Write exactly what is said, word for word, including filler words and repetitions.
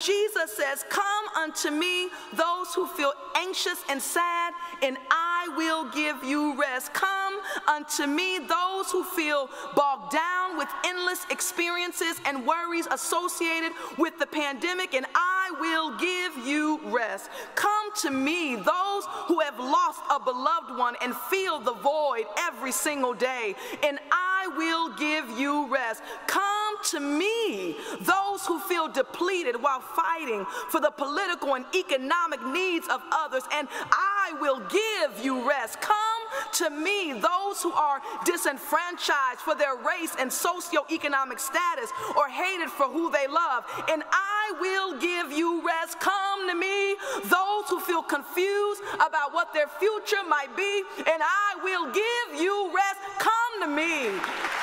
Jesus says, "Come unto me, those who feel anxious and sad, and I will give you rest. Come unto me, those who feel bogged down with endless experiences and worries associated with the pandemic, and I will give you rest. Come to me, those who have lost a beloved one and feel the void every single day, and I will give you rest. Come to me, those who feel depleted while fighting for the political and economic needs of others, and I will give you rest. Come to me, those who are disenfranchised for their race and socioeconomic status or hated for who they love, and I will give you rest. Come to me, those who feel confused about what their future might be, and I will give you rest. Come to me."